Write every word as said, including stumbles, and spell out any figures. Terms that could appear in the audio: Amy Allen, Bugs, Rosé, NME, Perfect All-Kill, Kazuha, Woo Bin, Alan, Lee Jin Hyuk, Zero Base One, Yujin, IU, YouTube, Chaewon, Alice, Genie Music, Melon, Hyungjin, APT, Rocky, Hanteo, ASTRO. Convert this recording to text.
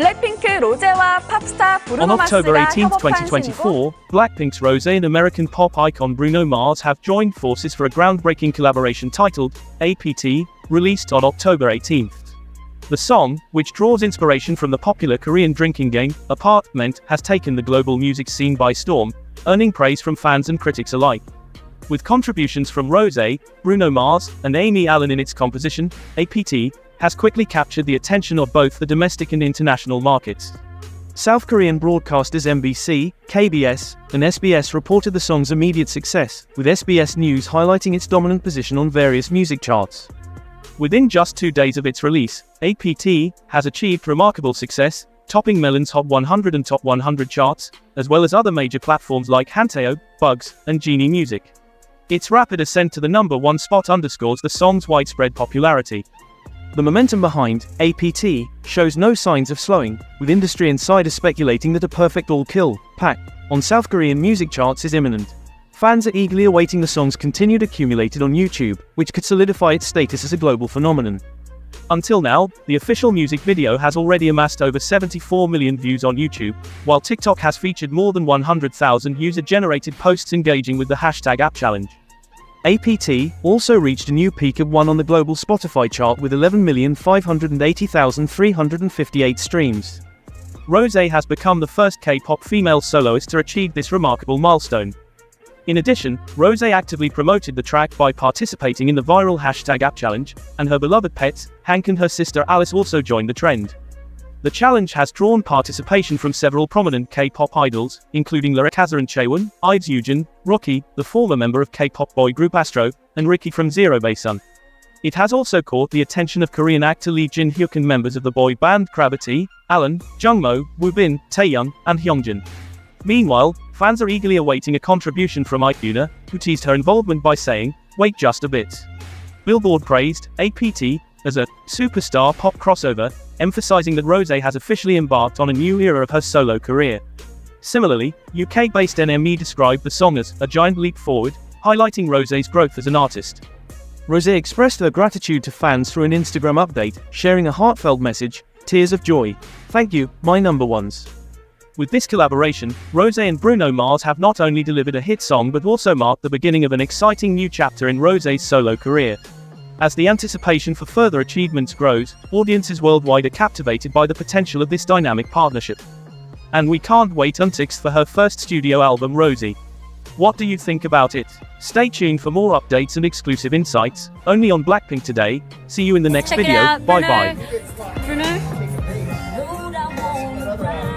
블랙핑크 로제와 팝스타 브루노 마스가 협업한 신곡. Blackpink's Rosé and American pop icon Bruno Mars have joined forces for a groundbreaking collaboration titled A P T, released on October eighteenth. The song, which draws inspiration from the popular Korean drinking game, Apartment, has taken the global music scene by storm, earning praise from fans and critics alike. With contributions from Rosé, Bruno Mars, and Amy Allen in its composition, A P T has quickly captured the attention of both the domestic and international markets. South Korean broadcasters M B C, K B S, and S B S reported the song's immediate success, with S B S News highlighting its dominant position on various music charts. Within just two days of its release, A P T has achieved remarkable success, topping Melon's Hot one hundred and Top one hundred charts, as well as other major platforms like Hanteo, Bugs, and Genie Music. Its rapid ascent to the number one spot underscores the song's widespread popularity. The momentum behind A P T shows no signs of slowing, with industry insiders speculating that a perfect all-kill pack on South Korean music charts is imminent. Fans are eagerly awaiting the song's continued accumulated on YouTube, which could solidify its status as a global phenomenon. Until now, the official music video has already amassed over seventy-four million views on YouTube, while TikTok has featured more than one hundred thousand user-generated posts engaging with the hashtag AppChallenge. A P T also reached a new peak of one on the global Spotify chart with eleven million five hundred eighty thousand three hundred fifty-eight streams. Rosé has become the first K-pop female soloist to achieve this remarkable milestone. In addition, Rosé actively promoted the track by participating in the viral hashtag AppChallenge, and her beloved pets, Hank and her sister Alice, also joined the trend. The challenge has drawn participation from several prominent K-pop idols, including Kazuha and Chaewon, I V E's Yujin, Rocky, the former member of K-pop boy group ASTRO, and Ricky from Zero Base One. It has also caught the attention of Korean actor Lee Jin Hyuk and members of the boy band Cravity, Alan, Jungmo, Woo Bin, Taeyoung, and Hyungjin. Meanwhile, fans are eagerly awaiting a contribution from I U, who teased her involvement by saying, "Wait just a bit." Billboard praised A P T as a superstar pop crossover, emphasizing that Rosé has officially embarked on a new era of her solo career. Similarly, U K-based N M E described the song as a giant leap forward, highlighting Rosé's growth as an artist. Rosé expressed her gratitude to fans through an Instagram update, sharing a heartfelt message, "Tears of joy. Thank you, my number ones." With this collaboration, Rosé and Bruno Mars have not only delivered a hit song but also marked the beginning of an exciting new chapter in Rosé's solo career. As the anticipation for further achievements grows, audiences worldwide are captivated by the potential of this dynamic partnership. And we can't wait until for her first studio album Rosé. What do you think about it? Stay tuned for more updates and exclusive insights, only on Blackpink Today. See you in the next Check video, bye bye. Bruno. Bruno.